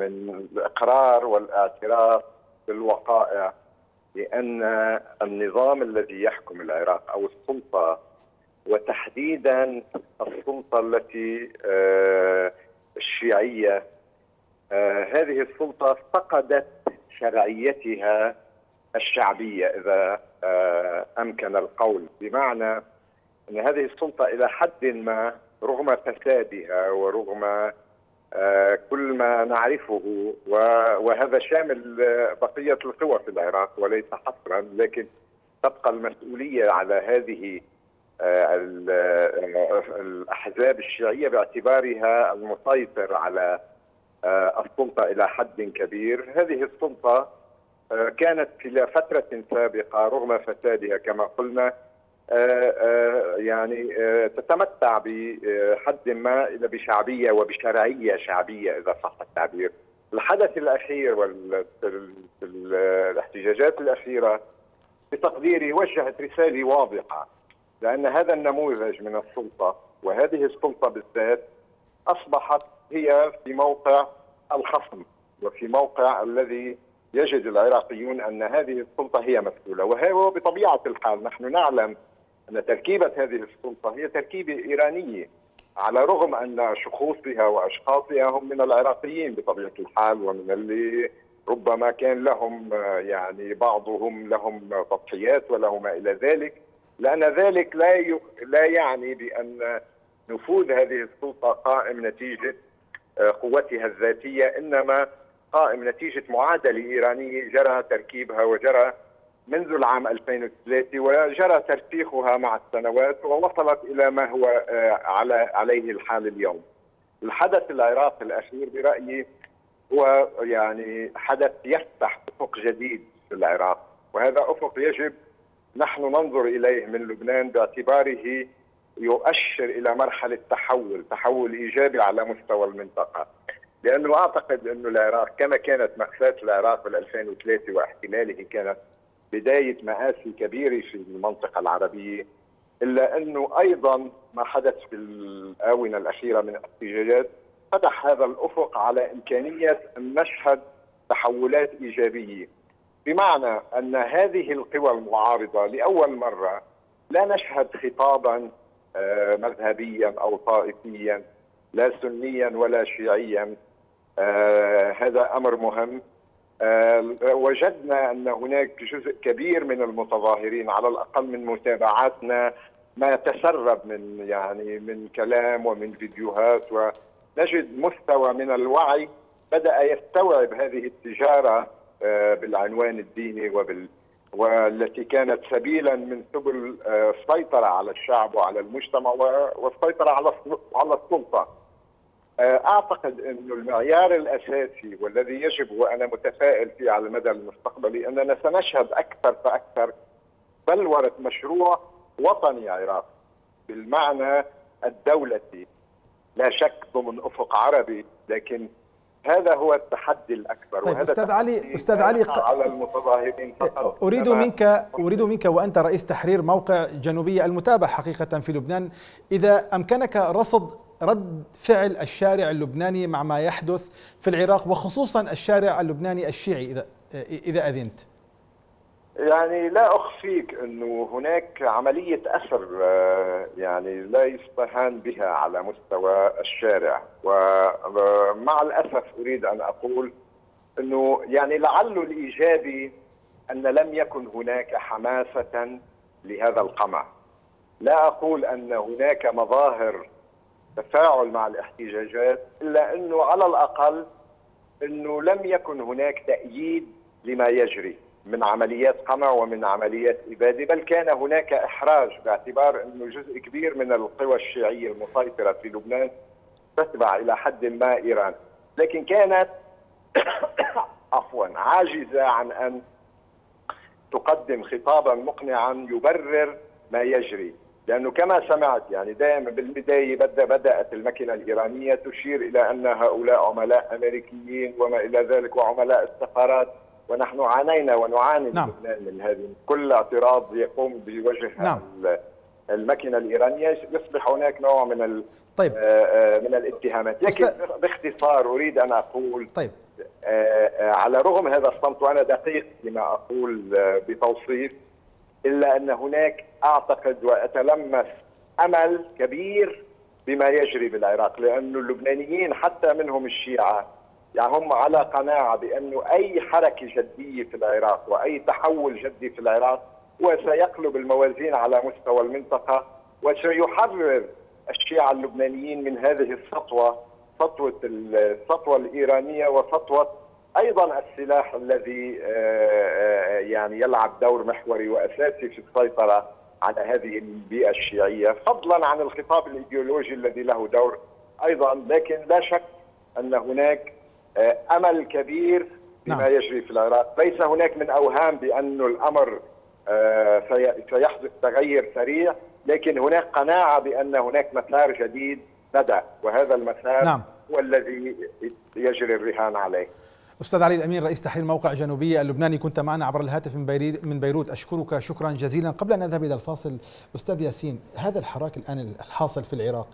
الإقرار والاعتراف بالوقائع، لأن النظام الذي يحكم العراق أو السلطة، وتحديدا السلطة التي الشيعية، هذه السلطة فقدت شرعيتها الشعبية إذا أمكن القول، بمعنى أن هذه السلطة إلى حد ما رغم فسادها ورغم كل ما نعرفه، وهذا شامل بقية القوى في العراق وليس حصرا، لكن تبقى المسؤولية على هذه الأحزاب الشيعية باعتبارها المسيطر على السلطة إلى حد كبير. هذه السلطة كانت في فترة سابقة رغم فسادها كما قلنا يعني تتمتع بحد ما بشعبية وبشرعية شعبية إذا صح التعبير. الحدث الأخير والاحتجاجات الأخيرة بتقديري وجهت رسالة واضحة، لأن هذا النموذج من السلطة وهذه السلطة بالذات أصبحت هي في موقع الخصم، وفي موقع الذي يجد العراقيون أن هذه السلطة هي مسؤولة. وهو بطبيعة الحال نحن نعلم أن تركيبة هذه السلطة هي تركيبة إيرانية، على الرغم أن شخوصها وأشخاصها هم من العراقيين بطبيعة الحال، ومن اللي ربما كان لهم يعني بعضهم لهم تضحيات ولهم إلى ذلك، لأن ذلك لا يعني بأن نفوذ هذه السلطة قائم نتيجة قوتها الذاتية، إنما قائم نتيجة معادلة إيرانية جرى تركيبها وجرى منذ العام 2003، وجرى ترسيخها مع السنوات ووصلت إلى ما هو عليه الحال اليوم. الحدث العراقي الأخير برأيي هو يعني حدث يفتح أفق جديد في العراق، وهذا أفق يجب نحن ننظر إليه من لبنان باعتباره يؤشر إلى مرحلة تحول إيجابي على مستوى المنطقة، لأنه أعتقد أن العراق كما كانت مأساة العراق في 2003 واحتلاله كانت بداية مآسي كبيرة في المنطقة العربية، إلا أنه أيضا ما حدث في الآونة الأخيرة من احتجاجات فتح هذا الأفق على إمكانية أن نشهد تحولات إيجابية، بمعنى أن هذه القوى المعارضة لأول مرة لا نشهد خطابا مذهبيا أو طائفيا، لا سنيا ولا شيعيا. هذا أمر مهم. وجدنا أن هناك جزء كبير من المتظاهرين على الأقل من متابعاتنا ما تسرب من كلام ومن فيديوهات، ونجد مستوى من الوعي بدأ يستوعب هذه التجارة بالعنوان الديني والتي كانت سبيلا من سبل السيطرة على الشعب وعلى المجتمع والسيطرة على السلطة. أعتقد أن المعيار الأساسي والذي يجب وأنا متفائل فيه على المدى المستقبلي أننا سنشهد أكثر فأكثر بلورة مشروع وطني عراقي بالمعنى الدولتي، لا شك ضمن أفق عربي، لكن هذا هو التحدي الأكبر. طيب وهذا أستاذ علي على المتظاهرين فقط. أريد منك وأنت رئيس تحرير موقع جنوبية المتابع حقيقة في لبنان، إذا أمكنك رصد رد فعل الشارع اللبناني مع ما يحدث في العراق، وخصوصا الشارع اللبناني الشيعي إذا أذنت. لا أخفيك أنه هناك عملية أثر لا يستهان بها على مستوى الشارع، ومع الأسف أريد أن أقول أنه لعل الإيجابي أن لم يكن هناك حماسة لهذا القمع. لا أقول أن هناك مظاهر تفاعل مع الاحتجاجات، إلا أنه على الأقل أنه لم يكن هناك تأييد لما يجري من عمليات قمع ومن عمليات إبادة، بل كان هناك إحراج باعتبار أنه جزء كبير من القوى الشيعية المسيطرة في لبنان تتبع إلى حد ما إيران، لكن كانت عاجزة عن أن تقدم خطابا مقنعا يبرر ما يجري، لأنه كما سمعت دائما بالبداية بدأت الماكينة الإيرانية تشير إلى أن هؤلاء عملاء أمريكيين وما إلى ذلك وعملاء السفارات، ونحن عانينا ونعاني لبنان من هذه كل اعتراض يقوم بوجه الماكينة الإيرانية يصبح هناك نوع من من الاتهامات. لكن باختصار أريد أن أقول على رغم هذا الصمت، وأنا دقيق فيما أقول بتوصيف، إلا أن هناك أعتقد وأتلمس أمل كبير بما يجري بالعراق، لأن اللبنانيين حتى منهم الشيعة هم على قناعة بأنه أي حركة جدية في العراق وأي تحول جدي في العراق وسيقلب الموازين على مستوى المنطقة، وسيحرر الشيعة اللبنانيين من هذه السطوة، السطوة الإيرانية وسطوة أيضا السلاح الذي يلعب دور محوري وأساسي في السيطرة على هذه البيئة الشيعية، فضلا عن الخطاب الإيديولوجي الذي له دور أيضا. لكن لا شك أن هناك أمل كبير بما يجري في العراق، ليس هناك من أوهام بأن الأمر سيحدث تغير سريع، لكن هناك قناعة بأن هناك مسار جديد بدأ، وهذا المسار هو الذي يجري الرهان عليه. أستاذ علي الأمين رئيس تحرير موقع جنوبية اللبناني، كنت معنا عبر الهاتف من بيروت، أشكرك شكرا جزيلا. قبل أن نذهب إلى الفاصل أستاذ ياسين، هذا الحراك الآن الحاصل في العراق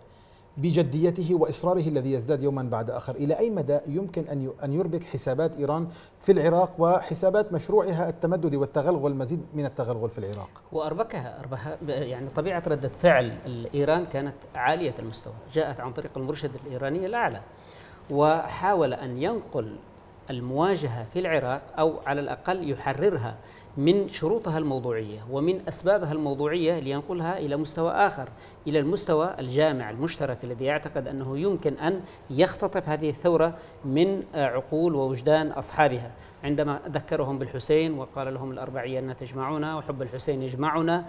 بجديته وإصراره الذي يزداد يوما بعد آخر، إلى أي مدى يمكن أن يربك حسابات إيران في العراق وحسابات مشروعها التمددي والتغلغل، المزيد من التغلغل في العراق؟ وأربكها طبيعة ردة فعل إيران كانت عالية المستوى، جاءت عن طريق المرشد الإيراني الأعلى، وحاول أن ينقل المواجهة في العراق أو على الأقل يحررها من شروطها الموضوعية ومن أسبابها الموضوعية لينقلها إلى مستوى آخر، إلى المستوى الجامع المشترك الذي يعتقد أنه يمكن أن يختطف هذه الثورة من عقول ووجدان أصحابها. عندما ذكرهم بالحسين وقال لهم الأربعية أن تجمعنا وحب الحسين يجمعنا،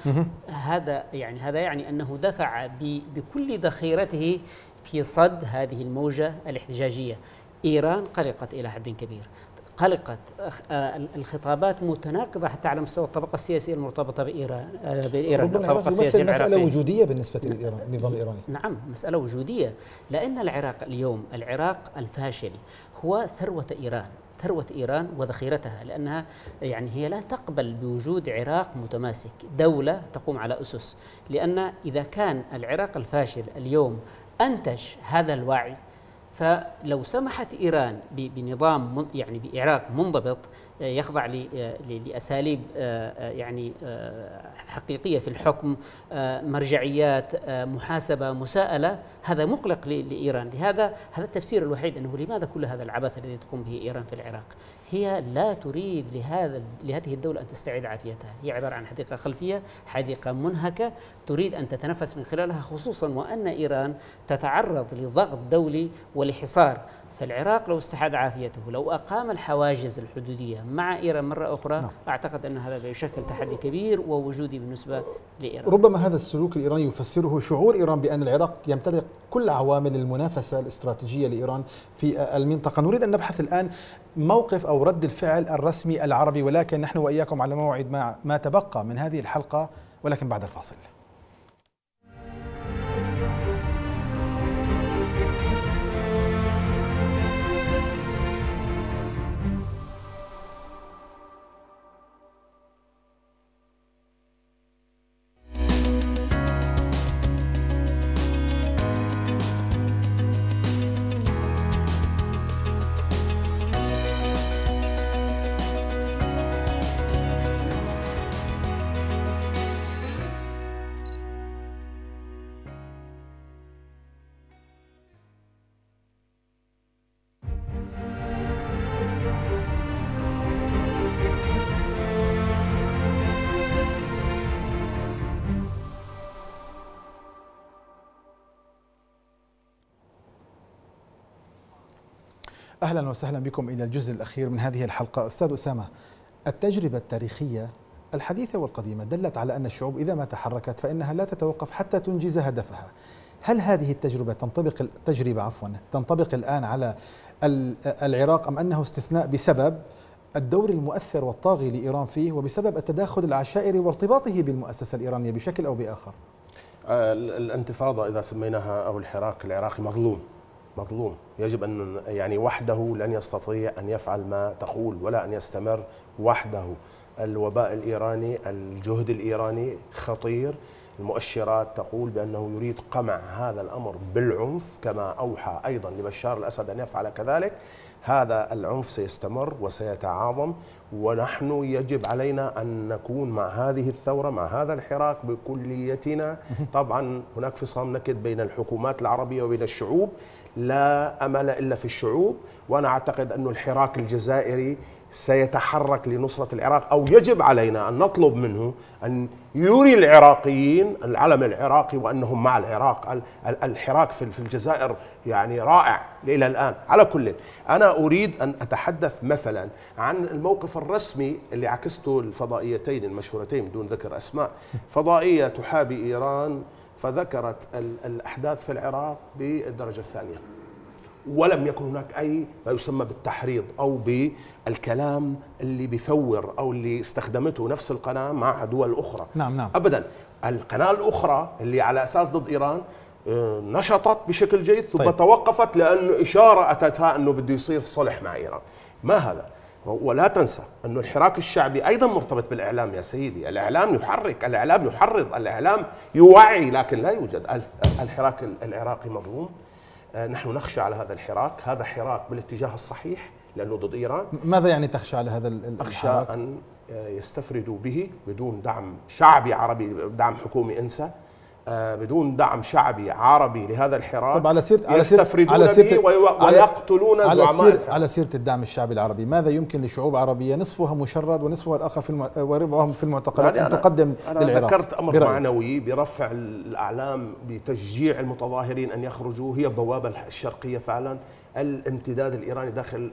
هذا يعني أنه دفع بكل ذخيرته في صد هذه الموجة الاحتجاجية. إيران قلقت إلى حد كبير، قلقت، الخطابات متناقضة حتى على مستوى الطبقة السياسية المرتبطة بإيران. الطبقة السياسية العراقية مسألة وجودية بالنسبة للنظام الإيراني. نعم، مسألة وجودية، لأن العراق اليوم، العراق الفاشل هو ثروة إيران، ثروة إيران وذخيرتها، لأنها يعني هي لا تقبل بوجود عراق متماسك، دولة تقوم على أسس، لأن إذا كان العراق الفاشل اليوم أنتج هذا الوعي، فلو سمحت إيران بنظام يعني بعراق منضبط يخضع لأساليب يعني حقيقية في الحكم، مرجعيات، محاسبة، مساءلة، هذا مقلق لإيران. لهذا هذا التفسير الوحيد، أنه لماذا كل هذا العبث الذي تقوم به إيران في العراق؟ هي لا تريد لهذه الدولة أن تستعيد عافيتها، هي عبارة عن حديقة خلفية، حديقة منهكة تريد أن تتنفس من خلالها، خصوصا وأن إيران تتعرض لضغط دولي ولحصار. فالعراق لو استحاد عافيته، لو أقام الحواجز الحدودية مع إيران مرة أخرى، نعم، أعتقد أن هذا بيشكل تحدي كبير ووجودي بالنسبة لإيران. ربما هذا السلوك الإيراني يفسره شعور إيران بأن العراق يمتلك كل عوامل المنافسة الاستراتيجية لإيران في المنطقة. نريد أن نبحث الآن موقف أو رد الفعل الرسمي العربي، ولكن نحن وإياكم على موعد مع ما تبقى من هذه الحلقة، ولكن بعد الفاصل. أهلا وسهلا بكم إلى الجزء الأخير من هذه الحلقة. أستاذ أسامة، التجربة التاريخية الحديثة والقديمة دلت على أن الشعوب إذا ما تحركت فإنها لا تتوقف حتى تنجز هدفها. هل هذه التجربة تنطبق الآن على العراق، أم أنه استثناء بسبب الدور المؤثر والطاغي لإيران فيه، وبسبب التداخل العشائري وارتباطه بالمؤسسة الإيرانية بشكل أو بآخر؟ الانتفاضة إذا سميناها، أو الحراك العراقي، مظلوم، يجب أن يعني وحده لن يستطيع أن يفعل ما تقول ولا أن يستمر وحده. الوباء الإيراني، الجهد الإيراني خطير، المؤشرات تقول بأنه يريد قمع هذا الأمر بالعنف، كما أوحى أيضا لبشار الأسد أن يفعل كذلك. هذا العنف سيستمر وسيتعاظم، ونحن يجب علينا أن نكون مع هذه الثورة، مع هذا الحراك بكليتنا. طبعا هناك انفصام نكد بين الحكومات العربية وبين الشعوب، لا أمل إلا في الشعوب، وأنا أعتقد أن الحراك الجزائري سيتحرك لنصرة العراق، أو يجب علينا أن نطلب منه أن يري العراقيين العلم العراقي وأنهم مع العراق. الحراك في الجزائر يعني رائع إلى الآن. على كل، أنا أريد أن أتحدث مثلا عن الموقف الرسمي اللي عكسته الفضائيتين المشهورتين بدون ذكر أسماء. فضائية تحابي إيران فذكرت الأحداث في العراق بالدرجة الثانية، ولم يكن هناك أي ما يسمى بالتحريض أو بالكلام اللي بيثور أو اللي استخدمته نفس القناة مع دول أخرى. نعم. أبدا. القناة الأخرى اللي على أساس ضد إيران نشطت بشكل جيد، ثم توقفت لأن إشارة أتتها أنه بده يصير صلح مع إيران. ما هذا؟ ولا تنسى أن الحراك الشعبي أيضا مرتبط بالإعلام يا سيدي. الإعلام يحرك، الإعلام يحرض، الإعلام يوعي، لكن لا يوجد. الحراك العراقي مظلوم، نحن نخشى على هذا الحراك. هذا حراك بالاتجاه الصحيح لأنه ضد إيران. ماذا يعني تخشى على هذا الحراك؟ أخشى أن يستفردوا به بدون دعم شعبي عربي، دعم حكومي انسى، بدون دعم شعبي عربي لهذا الحراك. طب ويقتلون زعماء. على سيرة الدعم الشعبي العربي، ماذا يمكن لشعوب عربية نصفها مشرد ونصفها الآخر وربعهم في المعتقلات يعني أن تقدم للعراق؟ أنا ذكرت أمر معنوي برفع الأعلام بتشجيع المتظاهرين أن يخرجوا، هي البوابة الشرقية فعلا. الامتداد الإيراني داخل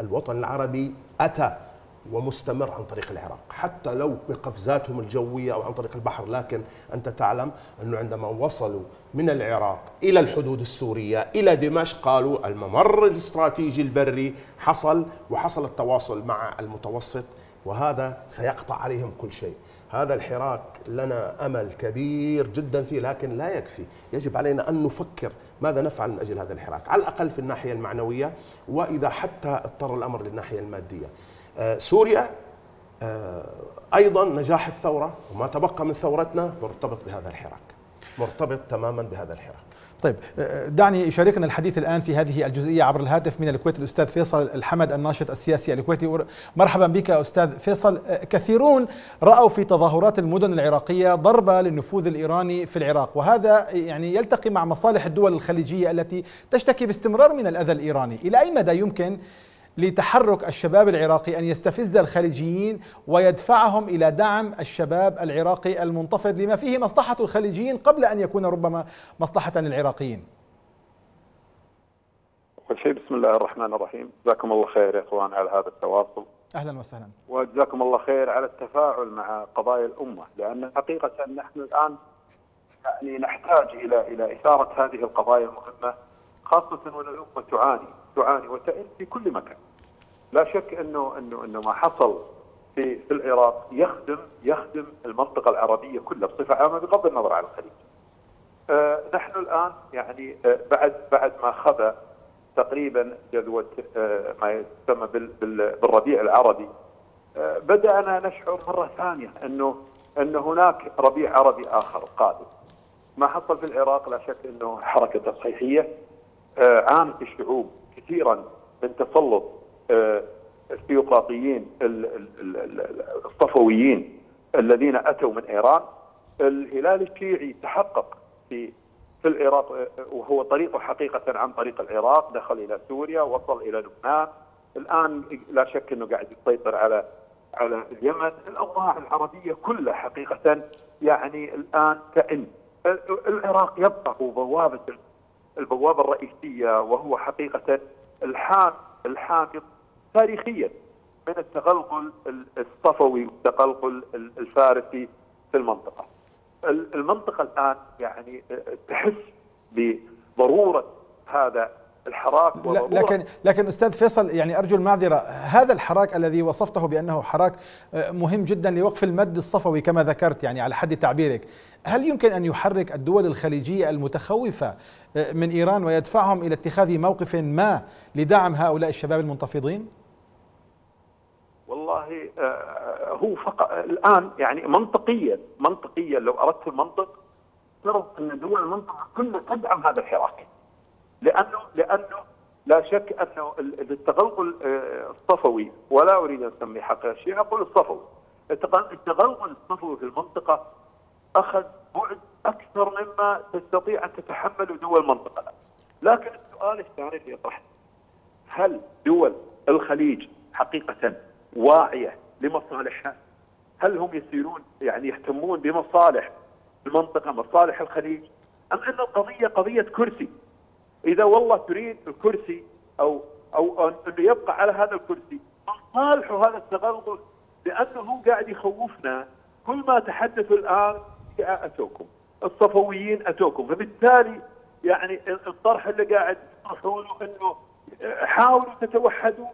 الوطن العربي أتى ومستمر عن طريق العراق، حتى لو بقفزاتهم الجوية أو عن طريق البحر. لكن أنت تعلم أنه عندما وصلوا من العراق إلى الحدود السورية إلى دمشق، قالوا الممر الاستراتيجي البري حصل، وحصل التواصل مع المتوسط، وهذا سيقطع عليهم كل شيء. هذا الحراك لنا أمل كبير جدا فيه، لكن لا يكفي، يجب علينا أن نفكر ماذا نفعل من أجل هذا الحراك، على الأقل في الناحية المعنوية، وإذا حتى اضطر الأمر للناحية المادية. سوريا أيضا نجاح الثورة وما تبقى من ثورتنا مرتبط بهذا الحراك، مرتبط تماما بهذا الحراك. طيب، دعني يشاركنا الحديث الآن في هذه الجزئية عبر الهاتف من الكويت الأستاذ فيصل الحمد الناشط السياسي الكويتي. مرحبا بك أستاذ فيصل. كثيرون رأوا في تظاهرات المدن العراقية ضربة للنفوذ الإيراني في العراق، وهذا يعني يلتقي مع مصالح الدول الخليجية التي تشتكي باستمرار من الأذى الإيراني. إلى أي مدى يمكن لتحرك الشباب العراقي أن يستفز الخليجيين ويدفعهم إلى دعم الشباب العراقي المنتفض لما فيه مصلحة الخليجيين قبل أن يكون ربما مصلحة للعراقيين؟ أول شيء بسم الله الرحمن الرحيم، جزاكم الله خير يا إخوان على هذا التواصل. أهلا وسهلا. وجزاكم الله خير على التفاعل مع قضايا الأمة، لأن حقيقة نحن الآن يعني نحتاج إلى إثارة هذه القضايا المهمة، خاصة والأمة تعاني وتئن في كل مكان. لا شك انه ما حصل في العراق يخدم المنطقه العربيه كلها بصفه عامه بغض النظر عن الخليج. نحن الان يعني بعد ما خبأ تقريبا جذوه ما يسمى بالربيع العربي، بدانا نشعر مره ثانيه ان هناك ربيع عربي اخر قادم. ما حصل في العراق لا شك انه حركه تصحيحيه عانت الشعوب كثيرا من تسلط الثيوقراطيين الصفويين الذين اتوا من ايران. الهلال الشيعي تحقق في العراق، وهو طريقه حقيقه عن طريق العراق، دخل الى سوريا، وصل الى لبنان، الان لا شك انه قاعد يسيطر على اليمن. الاوضاع العربيه كلها حقيقه يعني الان تئن. العراق يبقى هو البوابه الرئيسيه، وهو حقيقه الحافظ تاريخيا من التغلغل الصفوي والتغلغل الفارسي في المنطقه. المنطقه الان يعني تحس بضروره هذا الحراك. لكن استاذ فيصل، يعني ارجو المعذره، هذا الحراك الذي وصفته بانه حراك مهم جدا لوقف المد الصفوي كما ذكرت يعني على حد تعبيرك، هل يمكن ان يحرك الدول الخليجيه المتخوفه من ايران ويدفعهم الى اتخاذ موقف ما لدعم هؤلاء الشباب المنتفضين؟ والله هو فقط الان يعني منطقيا لو اردت المنطق، افترض ان دول المنطقه كلها تدعم هذا الحراك، لانه لا شك انه التغلغل الصفوي، ولا اريد ان اسميه حقيقه شيء، اقول الصفوي، التغلغل الصفوي في المنطقه اخذ بعد اكثر مما تستطيع ان تتحمله دول المنطقه. لكن السؤال الثاني اللي يطرح، هل دول الخليج حقيقه واعيه لمصالحها؟ هل هم يسيرون يعني يهتمون بمصالح المنطقه، مصالح الخليج، ام ان القضيه قضيه كرسي؟ إذا والله تريد الكرسي أو أن يبقى على هذا الكرسي، مصالحه هذا التغلغل، لأنه قاعد يخوفنا. كل ما تحدثوا الآن أتوكم، الصفويين أتوكم، فبالتالي يعني الطرح اللي قاعد يطرحونه أنه حاولوا تتوحدوا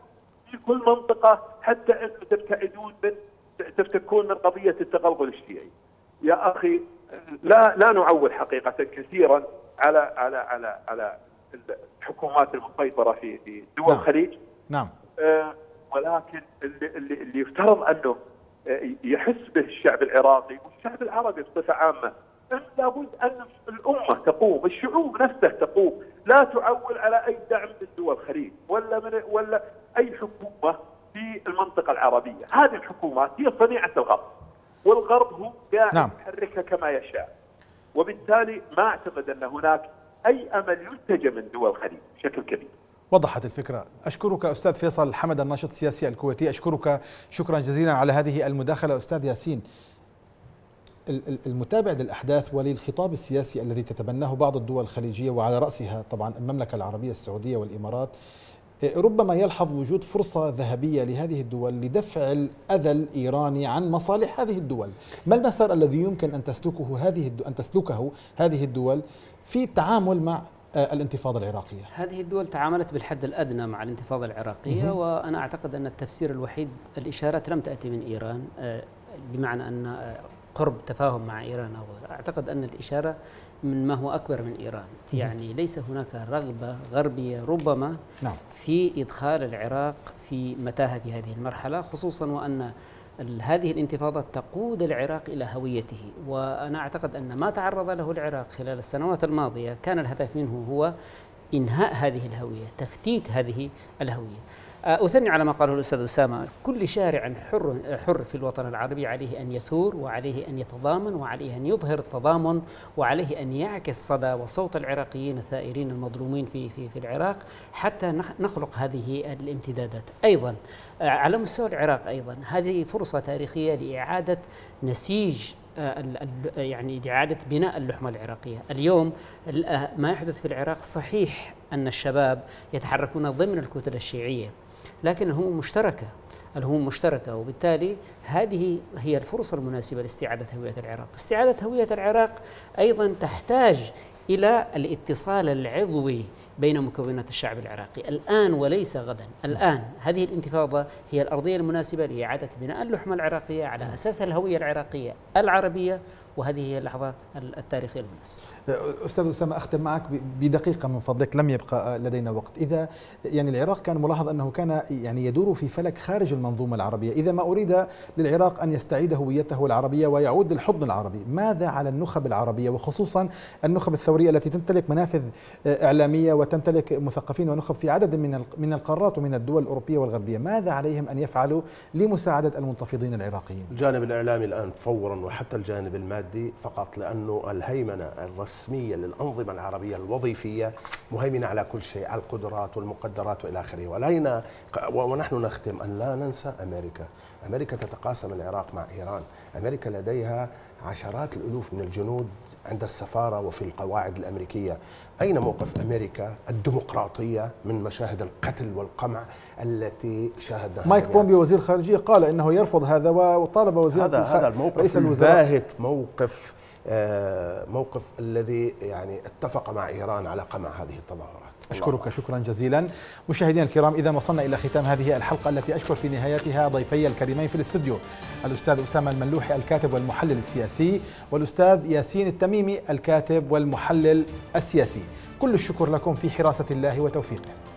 في كل منطقة حتى أنه تبتعدون تفتكون من قضية التغلغل الشيعي. يا أخي لا نعول حقيقة كثيرا على على على على الحكومات المسيطرة في دول الخليج. نعم. ولكن اللي يفترض انه يحس به الشعب العراقي والشعب العربي بصفة عامة، لابد ان الأمة تقوم، الشعوب نفسها تقوم، لا تعول على اي دعم من دول الخليج ولا اي حكومة في المنطقة العربية. هذه الحكومات هي صنيعة الغرب، والغرب هو قاعد يحركها كما يشاء، وبالتالي ما اعتقد ان هناك اي امل يلتجى من دول الخليج بشكل كبير. وضحت الفكرة. أشكرك أستاذ فيصل الحمد الناشط السياسي الكويتي، أشكرك شكرا جزيلا على هذه المداخلة. أستاذ ياسين، المتابع للأحداث وللخطاب السياسي الذي تتبناه بعض الدول الخليجية وعلى رأسها طبعا المملكة العربية السعودية والإمارات ربما يلحظ وجود فرصة ذهبية لهذه الدول لدفع الأذى الإيراني عن مصالح هذه الدول. ما المسار الذي يمكن أن تسلكه هذه الدول في التعامل مع الانتفاضة العراقية؟ هذه الدول تعاملت بالحد الأدنى مع الانتفاضة العراقية، وأنا أعتقد أن التفسير الوحيد، الإشارات لم تأتي من إيران بمعنى أن قرب تفاهم مع إيران، أو أعتقد أن الإشارة من ما هو أكبر من إيران، يعني ليس هناك رغبة غربية ربما في إدخال العراق في متاهة في هذه المرحلة، خصوصا وأن هذه الانتفاضة تقود العراق إلى هويته. وأنا أعتقد أن ما تعرض له العراق خلال السنوات الماضية كان الهدف منه هو إنهاء هذه الهوية، تفتيت هذه الهوية. أثني على ما قاله الأستاذ أسامة، كل شارع حر في الوطن العربي عليه أن يثور، وعليه أن يتضامن، وعليه أن يظهر التضامن، وعليه أن يعكس صدى وصوت العراقيين الثائرين المظلومين في العراق حتى نخلق هذه الامتدادات. أيضا على مستوى العراق أيضا هذه فرصة تاريخية لإعادة نسيج، يعني إعادة بناء اللحمة العراقية. اليوم ما يحدث في العراق صحيح أن الشباب يتحركون ضمن الكتلة الشيعية، لكن الهموم مشتركة، وبالتالي هذه هي الفرصة المناسبة لاستعادة هوية العراق. استعادة هوية العراق أيضا تحتاج إلى الاتصال العضوي بين مكونات الشعب العراقي الآن وليس غدا. الآن هذه الانتفاضة هي الأرضية المناسبة لإعادة بناء اللحمة العراقية على أساس الهوية العراقية العربية، وهذه هي اللحظة التاريخية المناسبة. أستاذ أسامة، أختم معك بدقيقة من فضلك، لم يبقى لدينا وقت. إذا يعني العراق كان ملاحظ أنه كان يعني يدور في فلك خارج المنظومة العربية، إذا ما أريد للعراق أن يستعيد هويته العربية ويعود للحضن العربي، ماذا على النخب العربية وخصوصا النخب الثورية التي تمتلك منافذ إعلامية وتمتلك مثقفين ونخب في عدد من القارات ومن الدول الأوروبية والغربية، ماذا عليهم أن يفعلوا لمساعدة المنتفضين العراقيين؟ الجانب الإعلامي الآن فورا، وحتى الجانب المادي فقط، لأنه الهيمنة الرسمية للأنظمة العربية الوظيفية مهيمنة على كل شيء، على القدرات والمقدرات وإلى آخره. ولينا ونحن نختم أن لا ننسى أمريكا. أمريكا تتقاسم العراق مع إيران، أمريكا لديها عشرات الألوف من الجنود عند السفارة وفي القواعد الأمريكية. أين موقف أمريكا الديمقراطية من مشاهد القتل والقمع التي شاهدناها؟ مايك بومبيو وزير الخارجية قال إنه يرفض هذا، وطالب وزير هذا رئيس الوزراء. باهت موقف الذي يعني اتفق مع إيران على قمع هذه التظاهرات. أشكرك شكرا جزيلا. مشاهدينا الكرام، إذا وصلنا إلى ختام هذه الحلقة التي أشكر في نهايتها ضيفي الكريمين في الاستوديو، الأستاذ أسامة الملوحي الكاتب والمحلل السياسي، والأستاذ ياسين التميمي الكاتب والمحلل السياسي. كل الشكر لكم في حراسة الله وتوفيقه.